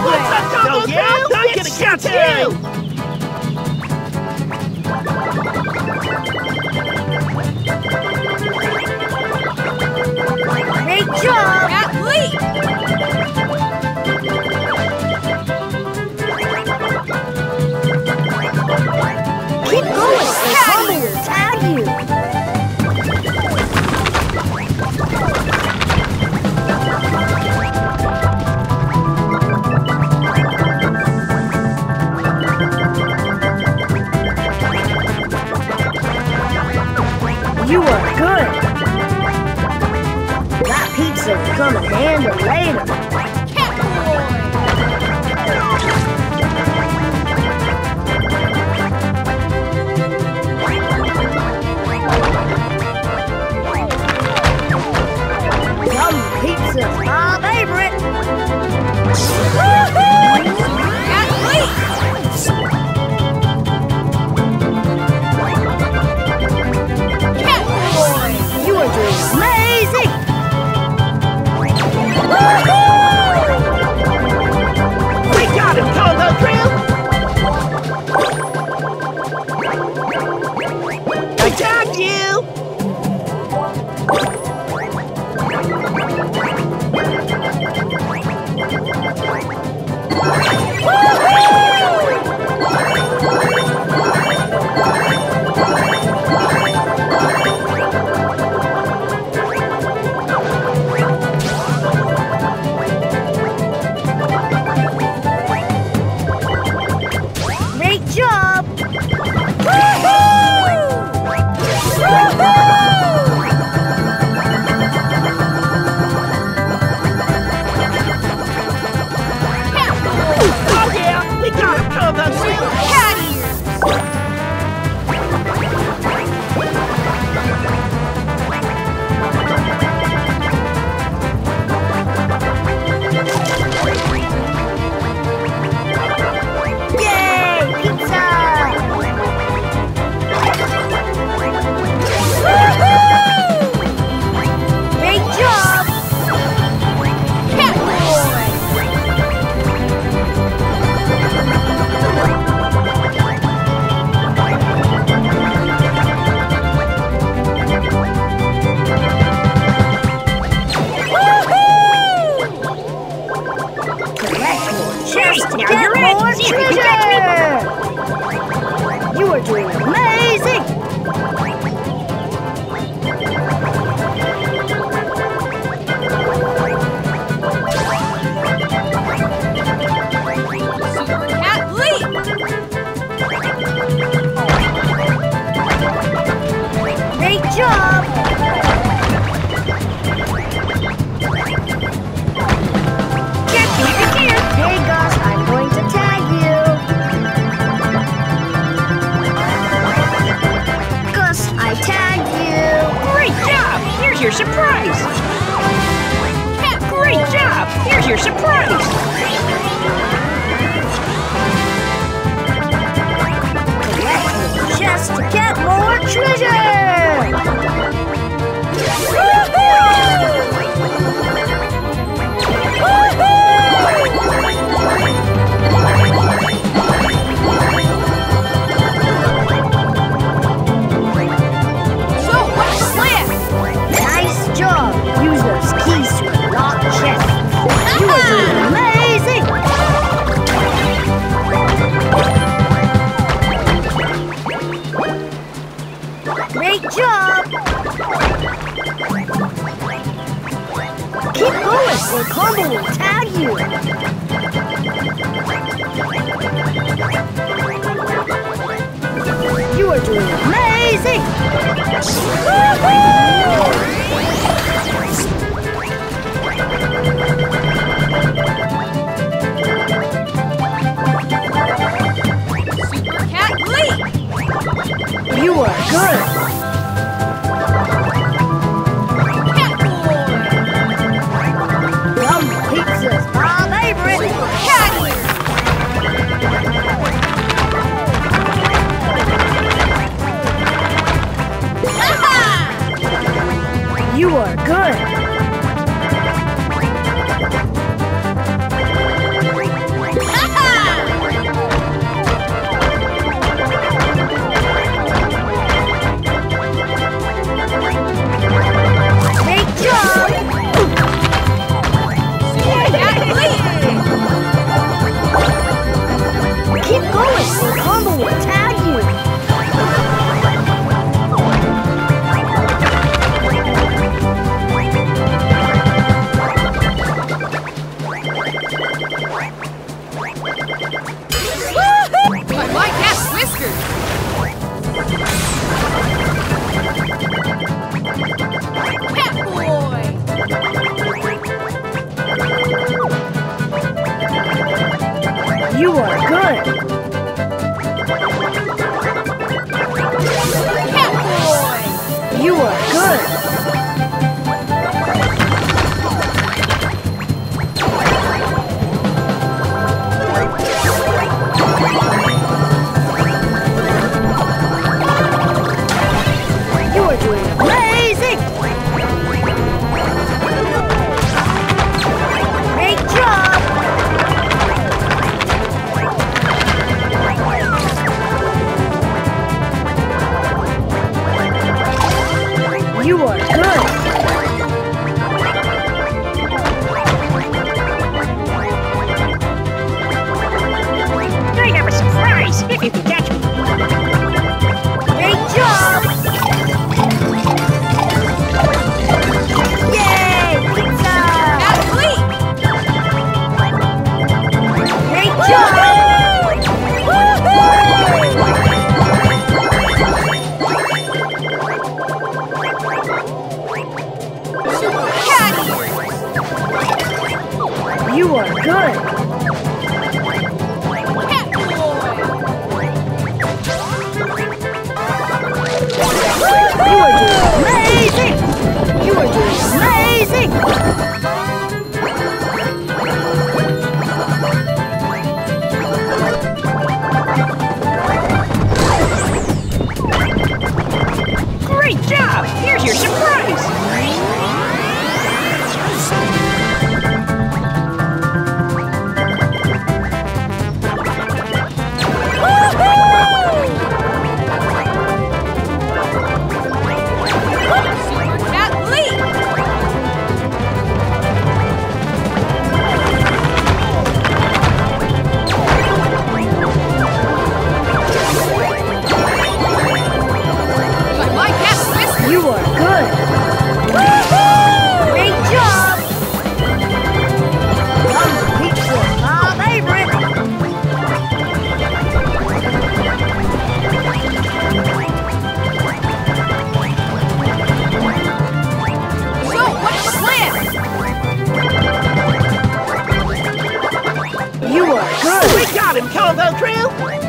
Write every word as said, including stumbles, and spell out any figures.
away. What's up, Combo oh, yeah? Panda? I'm gonna catch you! Great job! Athlete! Keep going! They tag you! Tag you! You are good! That pizza will come in handy later! Catboy! Yum pizza, my favorite! Woohoo! Athlete! You are good! Cat boy! You are good! You are good! I have a surprise if you can catch me! Great job! Yay! Pizza! Athlete! Great job! Woo-hoo! You are good! Cat boy! You are doing amazing! You are doing amazing! Great job! Here's your surprise! You are good! We got him, Combo Crew!